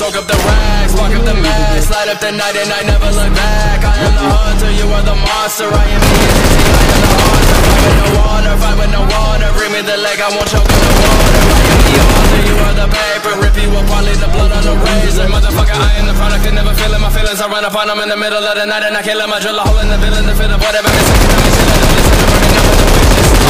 Soak up the rags, walk up the mass, light up the night and I never look back. I am the hunter, you are the monster. I am the entity, I am the haunter. Fight with no honor, fight with no honor. Bring me the leg, I won't choke in the water. I am the author, you are the paper. Rip you apart, leave the blood on the razor. Motherfucker, I am the product, and never feeling my feelings. I run upon them in the middle of the night and I kill them. I drill a hole in the villain to fit up whatever missing.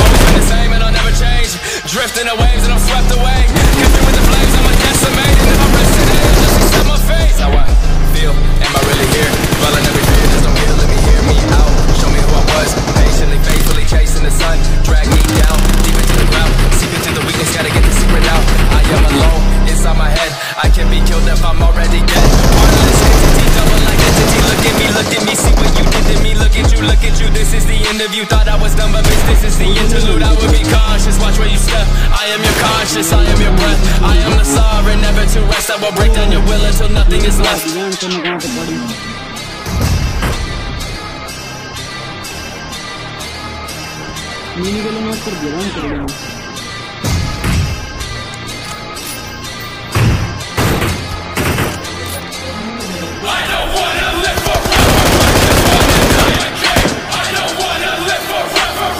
Always been the same and I'll never change. Drifting the waves and I'm swept away. Catching with the flames, I'm a decimated. If I'm resting in it, just accept my fate. How I feel, am I really here? Falling every fear, just don't hear, let me hear me out. Show me who I was, patiently, faithfully chasing the sun. Drag me down, deep into the ground. Seep into the weakness, gotta get the secret out. I am alone, inside my head. I can be killed if I'm already dead. Heartless entity, double like entity. Look at me, see what you did to me. Look at you, look at you. This is the end of you. Thought I was done, but bitch, this is the interlude. I would be conscious, watch where you step. I am your conscience, I am your breath. I am the sovereign, never to rest. I will break down your will until nothing is left. I don't wanna live forever,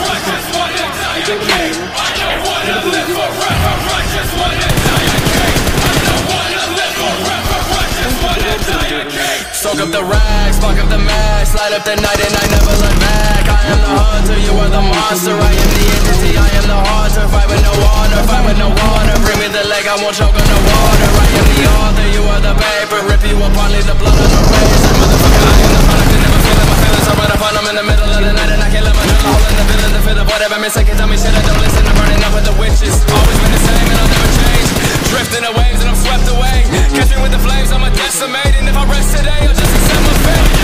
I just wanna die a king. I don't wanna live forever, I just wanna die a king. I don't wanna live forever, I just wanna die a king. I don't wanna live forever, I just wanna die a king. Soak up the rags, fuck up the max, light up the night and I never look back. I am the hunter, you are the monster. I am the entity, I am the haunter. Fight with no honor, fight with no honor. Bring me the leg, I won't choke on the water. I am the author, you are the paper. Rip you apart, leave the blood on the razor. Motherfucker, I am the product, never feeling my feelings. I run upon them in the middle of the night and I kill them. I drill a hole in the villain to fill the void. Every second tell me shit, I don't listen. I'm burning up with the witches. Always been the same and I'll never change. Drifting the waves and I'm swept away. Catching with the flames, I'm a decimated. If I rest today, I'll just accept my fate.